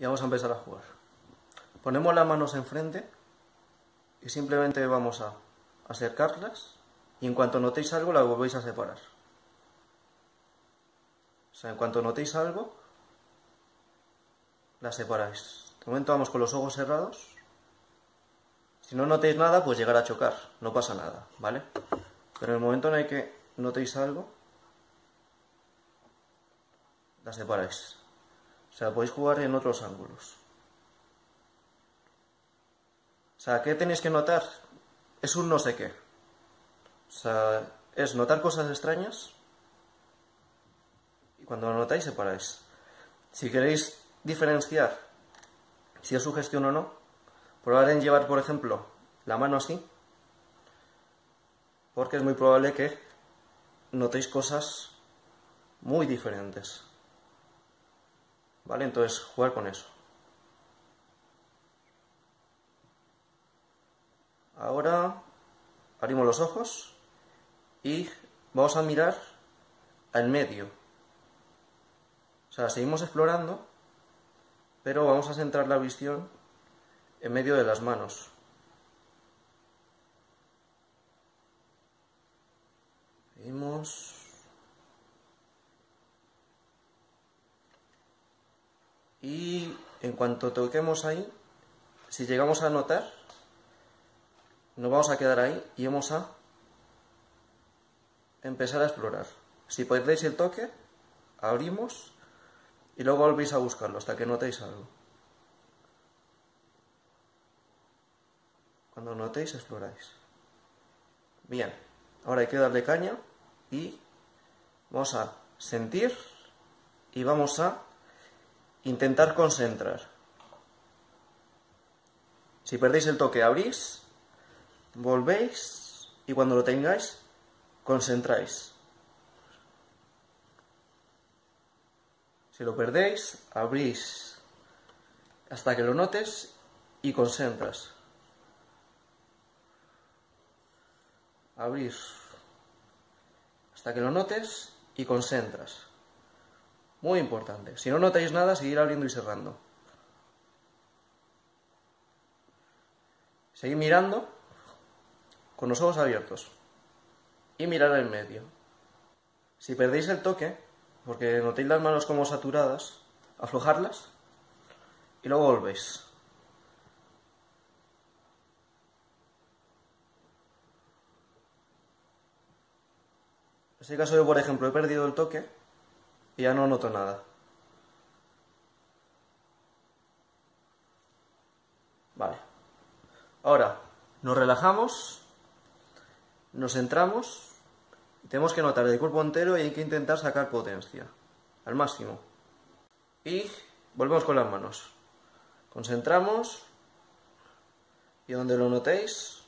y vamos a empezar a jugar. Ponemos las manos enfrente y simplemente vamos a acercarlas y en cuanto notéis algo las volvéis a separar. O sea, en cuanto notéis algo las separáis. De momento vamos con los ojos cerrados. Si no notéis nada, pues llegar a chocar, no pasa nada, ¿vale? Pero en el momento en el que notéis algo, la separáis. O sea, podéis jugar en otros ángulos. O sea, ¿qué tenéis que notar? Es un no sé qué. O sea, es notar cosas extrañas y cuando lo notáis, separáis. Si queréis diferenciar si es sugestión o no, probad en llevar, por ejemplo, la mano así, porque es muy probable que notéis cosas muy diferentes. ¿Vale? Entonces, jugar con eso. Ahora abrimos los ojos y vamos a mirar al medio. O sea, seguimos explorando, pero vamos a centrar la visión en medio de las manos. Seguimos. Y en cuanto toquemos ahí, si llegamos a notar, nos vamos a quedar ahí y vamos a empezar a explorar. Si perdéis el toque, abrimos y luego volvéis a buscarlo hasta que notéis algo. Cuando notéis, exploráis. Bien, ahora hay que darle caña y vamos a sentir y vamos a intentar concentrar. Si perdéis el toque, abrís, volvéis y cuando lo tengáis, concentráis. Si lo perdéis, abrís hasta que lo notes y concentras. Abrir hasta que lo notes y concentras. Muy importante. Si no notáis nada, seguir abriendo y cerrando. Seguir mirando con los ojos abiertos. Y mirar al medio. Si perdéis el toque, porque notéis las manos como saturadas, aflojarlas y luego volvéis. En este caso yo, por ejemplo, he perdido el toque y ya no noto nada. Vale. Ahora, nos relajamos, nos centramos, y tenemos que notar el cuerpo entero y hay que intentar sacar potencia, al máximo. Y volvemos con las manos. Concentramos y donde lo notéis,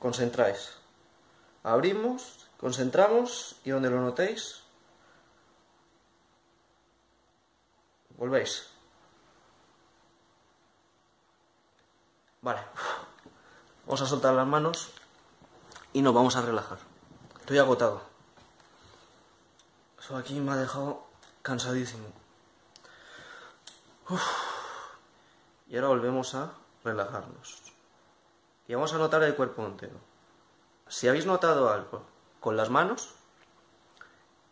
concentráis. Abrimos. Concentramos y donde lo notéis, volvéis. Vale, vamos a soltar las manos y nos vamos a relajar. Estoy agotado. Eso aquí me ha dejado cansadísimo. Uf. Y ahora volvemos a relajarnos. Y vamos a notar el cuerpo entero. Si habéis notado algo con las manos,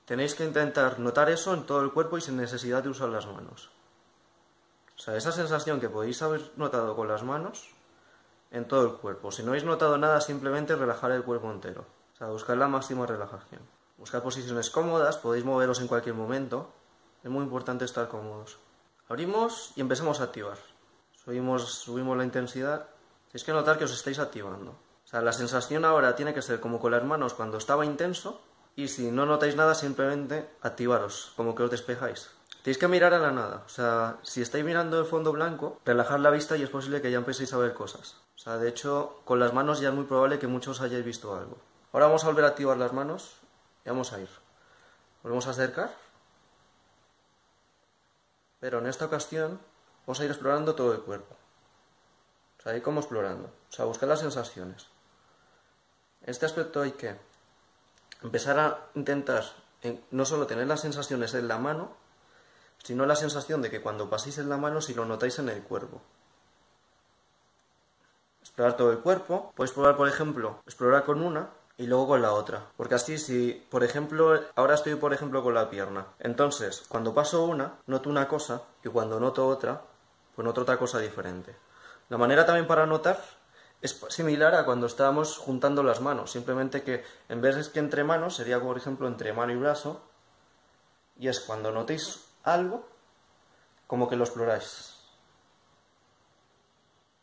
tenéis que intentar notar eso en todo el cuerpo y sin necesidad de usar las manos. O sea, esa sensación que podéis haber notado con las manos, en todo el cuerpo. Si no habéis notado nada, simplemente relajar el cuerpo entero. O sea, buscar la máxima relajación. Buscar posiciones cómodas, podéis moveros en cualquier momento. Es muy importante estar cómodos. Abrimos y empezamos a activar. Subimos la intensidad. Tenéis que notar que os estáis activando. O sea, la sensación ahora tiene que ser como con las manos cuando estaba intenso y si no notáis nada simplemente activaros, como que os despejáis. Tenéis que mirar a la nada, o sea, si estáis mirando el fondo blanco, relajad la vista y es posible que ya empecéis a ver cosas. O sea, de hecho, con las manos ya es muy probable que muchos hayáis visto algo. Ahora vamos a volver a activar las manos y vamos a ir. Volvemos a acercar, pero en esta ocasión vamos a ir explorando todo el cuerpo. O sea, ir como explorando, o sea, buscar las sensaciones. En este aspecto hay que empezar a intentar no solo tener las sensaciones en la mano, sino la sensación de que cuando paséis en la mano, si lo notáis en el cuerpo. Explorar todo el cuerpo. Podéis probar, por ejemplo, explorar con una y luego con la otra. Porque así, si, por ejemplo, ahora estoy, por ejemplo, con la pierna. Entonces, cuando paso una, noto una cosa y cuando noto otra, pues noto otra cosa diferente. La manera también para notar es similar a cuando estábamos juntando las manos. Simplemente que en vez de que entre manos, sería, por ejemplo, entre mano y brazo. Y es cuando notéis algo, como que lo exploráis.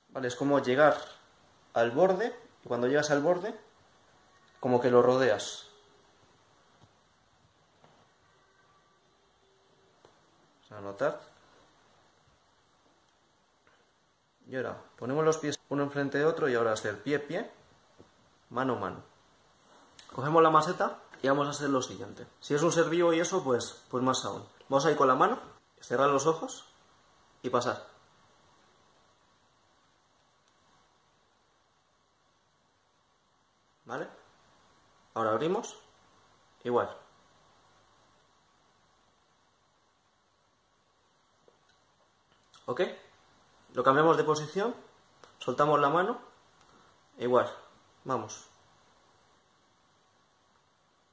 ¿Vale? Es como llegar al borde, y cuando llegas al borde, como que lo rodeas. Vamos a notar. Y ahora ponemos los pies uno enfrente de otro y ahora hacer pie, mano, mano. Cogemos la maceta y vamos a hacer lo siguiente. Si es un ser vivo y eso, pues más aún. Vamos a ir con la mano, cerrar los ojos y pasar. ¿Vale? Ahora abrimos. Igual. ¿Ok? Lo cambiamos de posición, soltamos la mano, igual, vamos.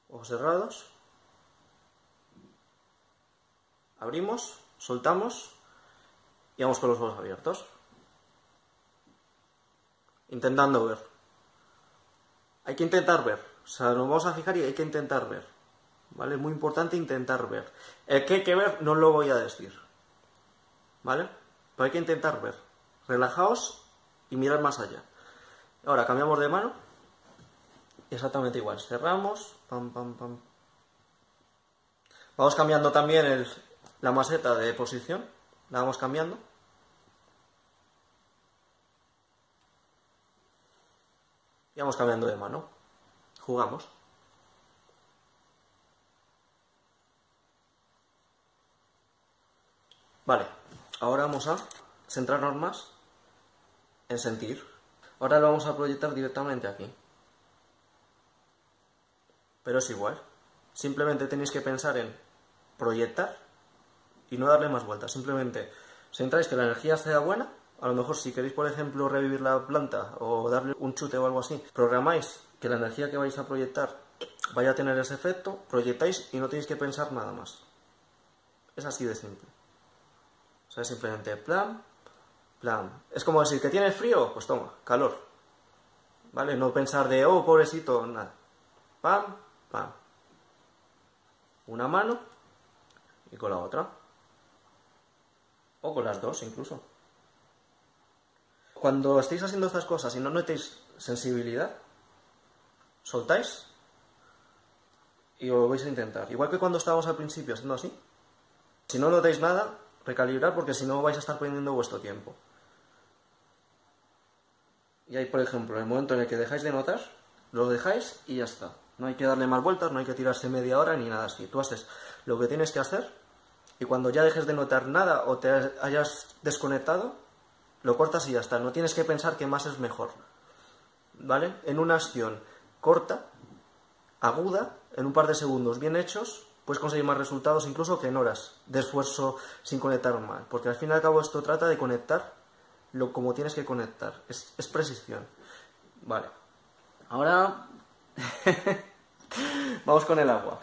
Ojos cerrados. Abrimos, soltamos y vamos con los ojos abiertos. Intentando ver. Hay que intentar ver. O sea, nos vamos a fijar y hay que intentar ver. ¿Vale? Es muy importante intentar ver. El que hay que ver no lo voy a decir. ¿Vale? Pero hay que intentar ver. Relajaos y mirad más allá. Ahora cambiamos de mano. Exactamente igual. Cerramos. Pam, pam, pam. Vamos cambiando también la maceta de posición. La vamos cambiando. Y vamos cambiando de mano. Jugamos. Vale. Ahora vamos a centrarnos más en sentir. Ahora lo vamos a proyectar directamente aquí. Pero es igual. Simplemente tenéis que pensar en proyectar y no darle más vueltas. Simplemente centráis que la energía sea buena. A lo mejor si queréis, por ejemplo, revivir la planta o darle un chute o algo así, programáis que la energía que vais a proyectar vaya a tener ese efecto, proyectáis y no tenéis que pensar nada más. Es así de simple. O sea, simplemente plan, plan. Es como decir, ¿que tienes frío? Pues toma, calor. ¿Vale? No pensar de, oh, pobrecito, nada. Pam, pam. Una mano y con la otra. O con las dos, incluso. Cuando estéis haciendo estas cosas y no notéis sensibilidad, soltáis y lo vais a intentar. Igual que cuando estábamos al principio haciendo así. Si no notáis nada, recalibrar, porque si no vais a estar perdiendo vuestro tiempo. Y ahí, por ejemplo, el momento en el que dejáis de notar, lo dejáis y ya está. No hay que darle más vueltas, no hay que tirarse media hora ni nada así. Tú haces lo que tienes que hacer y cuando ya dejes de notar nada o te hayas desconectado, lo cortas y ya está. No tienes que pensar que más es mejor. ¿Vale? En una acción corta, aguda, en un par de segundos bien hechos, puedes conseguir más resultados incluso que en horas de esfuerzo sin conectar mal. Porque al fin y al cabo esto trata de conectar como tienes que conectar. Es precisión. Vale. Ahora vamos con el agua.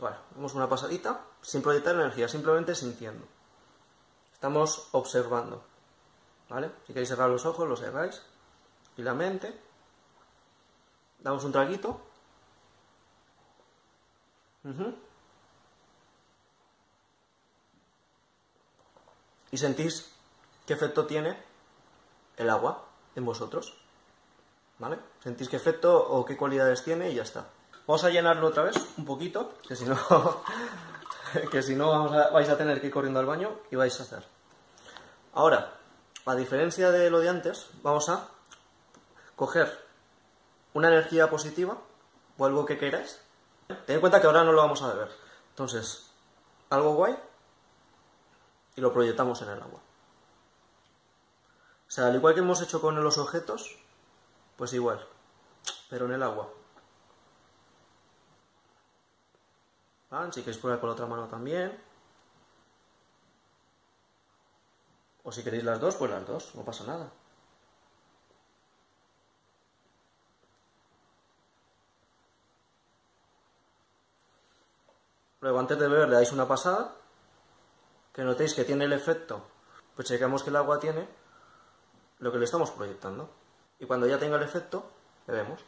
Vale, vamos una pasadita sin proyectar energía, simplemente sintiendo. Estamos observando. ¿Vale? Si queréis cerrar los ojos, los cerráis. Y la mente. Damos un traguito. Y sentís qué efecto tiene el agua en vosotros, ¿vale? Sentís qué efecto o qué cualidades tiene y ya está. Vamos a llenarlo otra vez, un poquito, que si no, vais a tener que ir corriendo al baño y vais a hacer. Ahora, a diferencia de lo de antes, vamos a coger una energía positiva o algo que queráis. Ten en cuenta que ahora no lo vamos a beber. Entonces, algo guay y lo proyectamos en el agua. O sea, al igual que hemos hecho con los objetos, pues igual, pero en el agua. Ah, si queréis probar con la otra mano también. O si queréis las dos, pues las dos, no pasa nada. Luego, antes de beber, le dais una pasada, que notéis que tiene el efecto, pues checamos que el agua tiene lo que le estamos proyectando. Y cuando ya tenga el efecto, bebemos.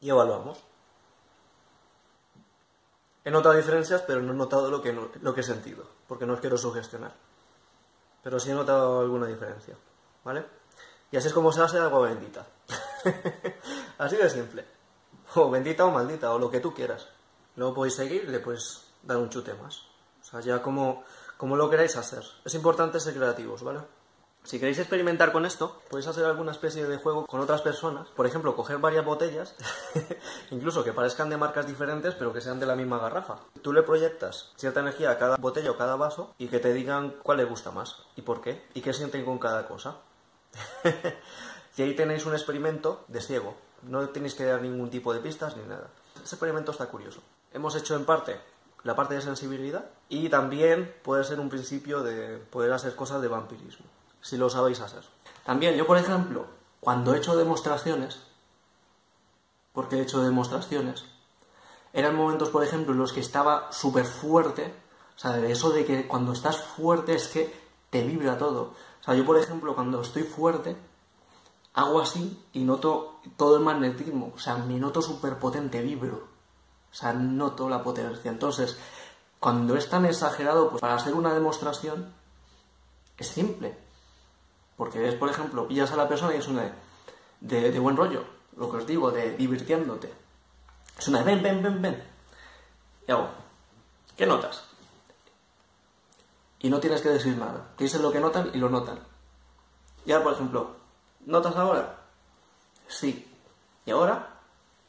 Y evaluamos. He notado diferencias, pero no he notado lo que he sentido, porque no os quiero sugestionar. Pero sí he notado alguna diferencia, ¿vale? Y así es como se hace agua bendita. Así de simple. O bendita o maldita, o lo que tú quieras. Luego podéis seguir y le podéis dar un chute más. O sea, ya como lo queráis hacer. Es importante ser creativos, ¿vale? Si queréis experimentar con esto, podéis hacer alguna especie de juego con otras personas. Por ejemplo, coger varias botellas, incluso que parezcan de marcas diferentes, pero que sean de la misma garrafa. Tú le proyectas cierta energía a cada botella o cada vaso y que te digan cuál le gusta más, y por qué, y qué sienten con cada cosa. Y ahí tenéis un experimento de ciego. No tenéis que dar ningún tipo de pistas ni nada. Ese experimento está curioso. Hemos hecho en parte la parte de sensibilidad y también puede ser un principio de poder hacer cosas de vampirismo. Si lo sabéis hacer. También yo, por ejemplo, cuando he hecho demostraciones, porque he hecho demostraciones, eran momentos, por ejemplo, en los que estaba súper fuerte, o sea, eso de que cuando estás fuerte es que te vibra todo. O sea, yo, por ejemplo, cuando estoy fuerte, hago así y noto todo el magnetismo, o sea, me noto súper potente, vibro, o sea, noto la potencia. Entonces, cuando es tan exagerado, pues para hacer una demostración es simple. Porque es, por ejemplo, pillas a la persona y es una de buen rollo, lo que os digo, de divirtiéndote. Es una de ven, ven, ven, ven. Y hago, ¿qué notas? Y no tienes que decir nada. Te dicen lo que notan y lo notan. Y ahora, por ejemplo, ¿notas ahora? Sí. ¿Y ahora?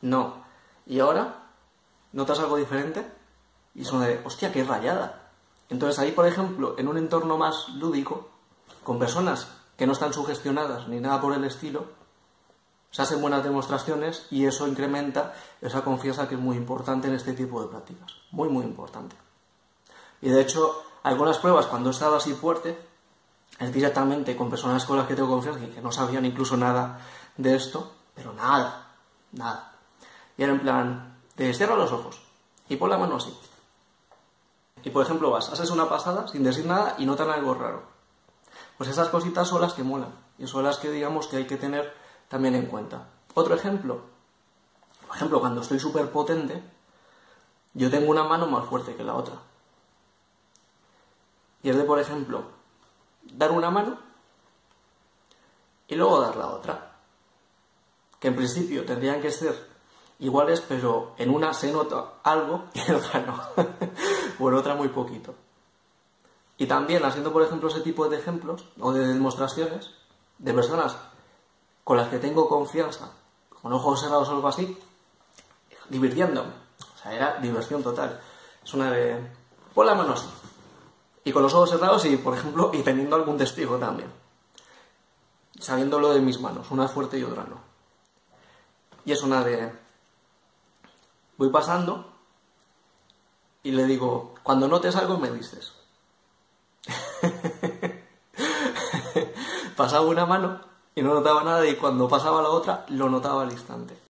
No. ¿Y ahora? ¿Notas algo diferente? Y es una de, hostia, qué rayada. Entonces ahí, por ejemplo, en un entorno más lúdico, con personas que no están sugestionadas ni nada por el estilo, se hacen buenas demostraciones y eso incrementa esa confianza que es muy importante en este tipo de prácticas. Muy, muy importante. Y de hecho, algunas pruebas, cuando he estado así fuerte, es directamente con personas con las que tengo confianza y que no sabían incluso nada de esto, pero nada, nada. Y era en plan, te cierro los ojos y pon la mano así. Y por ejemplo vas, haces una pasada sin decir nada y notan algo raro. Pues esas cositas son las que molan y son las que digamos que hay que tener también en cuenta. Otro ejemplo, por ejemplo, cuando estoy súper potente, yo tengo una mano más fuerte que la otra. Y es de, por ejemplo, dar una mano y luego dar la otra. Que en principio tendrían que ser iguales, pero en una se nota algo y en otra no. O en otra muy poquito. Y también haciendo, por ejemplo, ese tipo de ejemplos o de demostraciones de personas con las que tengo confianza, con ojos cerrados o algo así, divirtiéndome. O sea, era diversión total. Es una de... pon la mano así. Y con los ojos cerrados y, por ejemplo, y teniendo algún testigo también. Sabiendo lo de mis manos, una fuerte y otra no. Y es una de... voy pasando y le digo, cuando notes algo me dices. Pasaba una mano y no notaba nada y cuando pasaba la otra lo notaba al instante.